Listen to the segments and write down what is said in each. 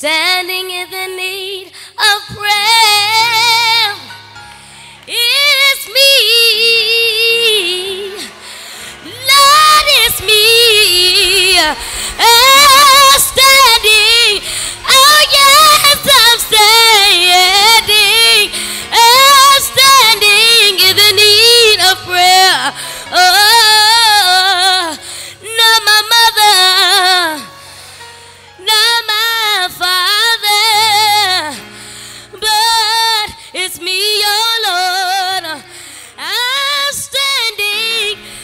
standing in the need of prayer. It's me, Lord, it's me, standing. Oh yes, I'm standing, I'm standing in the need of prayer. Oh, not my mother, not my father, but it's me, oh Lord.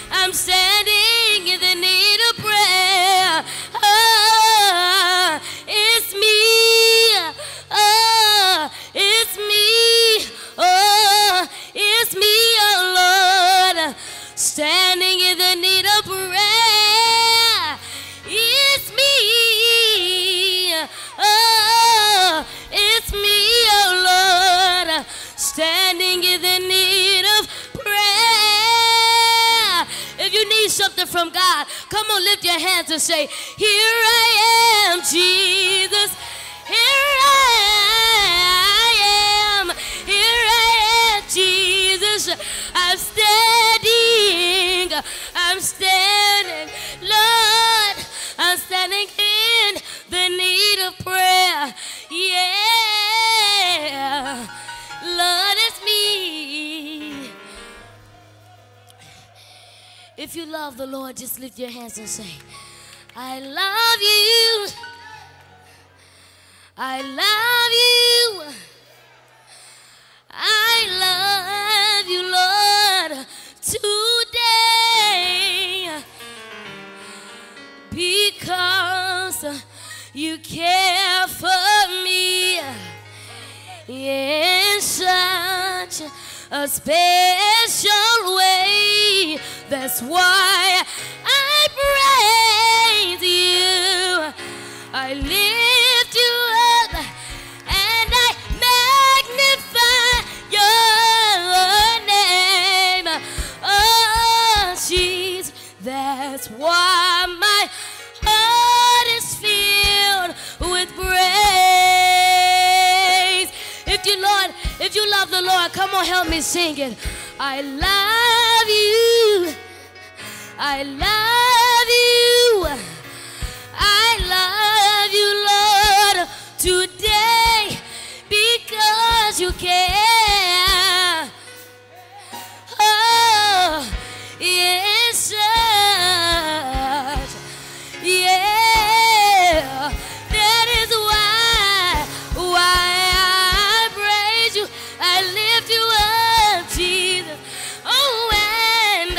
I'm standing in the need of prayer. Oh, it's me, oh, it's me, oh, it's me, oh Lord, standing in the need of prayer. It's me, oh, it's me, oh Lord, standing in the need of prayer. If you need something from God, come on, lift your hands and say, here I am, Jesus, here I am, here I am, Jesus, I'm standing, I'm standing, Lord, I'm standing in the need of prayer. Yeah, Lord, it's me. If you love the Lord, just lift your hands and say, I love you, I love you, I love you, Lord, today, because you care for me in such a special way. That's why I praise you, I lift you up, and I magnify your name. Oh, Jesus, that's why my heart is filled with praise. If you, Lord, if you love the Lord, come on, help me sing it. I love you, I love you, I love you, Lord, today, because you care. Oh, yes, yeah, that is why I praise you, I lift you up, Jesus, oh, and I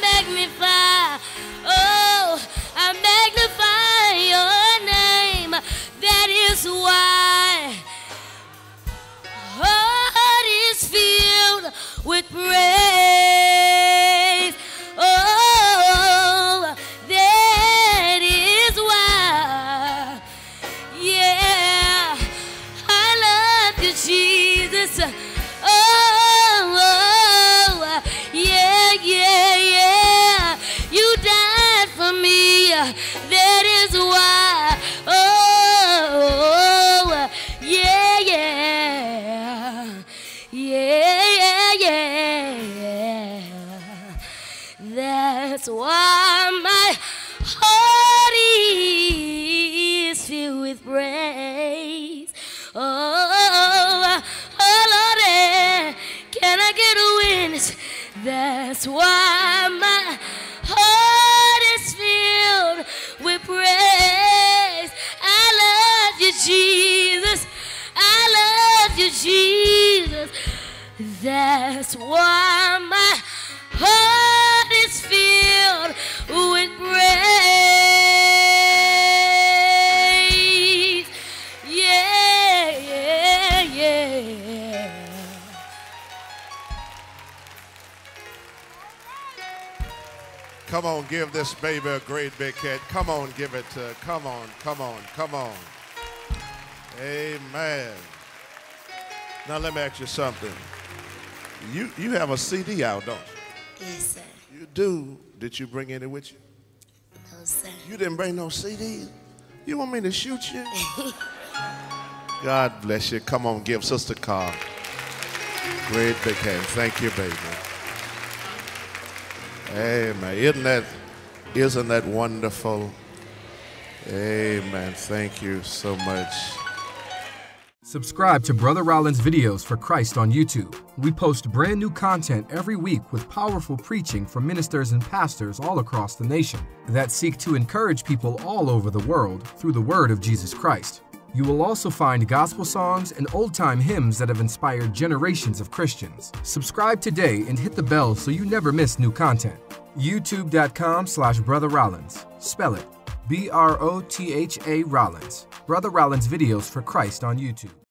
magnify, oh, I magnify your name, that is why heart is filled with praise. Oh, that is why. Yeah, I love you, Jesus. Oh, yeah, yeah, yeah. You died for me. That is why. Oh, yeah, yeah. Yeah, yeah, yeah. That's why my heart is filled with praise. Oh, oh Lord, can I get a witness? That's why my heart is filled with praise. I love you, Jesus. I love you, Jesus. That's why my heart is filled with praise. Yeah, yeah, yeah. Come on, give this baby a great big head. Come on, give it to her. Come on, come on, come on. Amen. Now let me ask you something. You have a CD out, don't you? Yes, sir. You do. Did you bring any with you? No, sir. You didn't bring no CD? You want me to shoot you? God bless you. Come on, give Sister Carl great big hand. Thank you, baby. Amen. Isn't that wonderful? Amen. Thank you so much. Subscribe to Brotha Rollins' videos for Christ on YouTube. We post brand new content every week with powerful preaching from ministers and pastors all across the nation that seek to encourage people all over the world through the word of Jesus Christ. You will also find gospel songs and old-time hymns that have inspired generations of Christians. Subscribe today and hit the bell so you never miss new content. YouTube.com/Brotha Rollins. Spell it. B-R-O-T-H-A Rollins. Brotha Rollins videos for Christ on YouTube.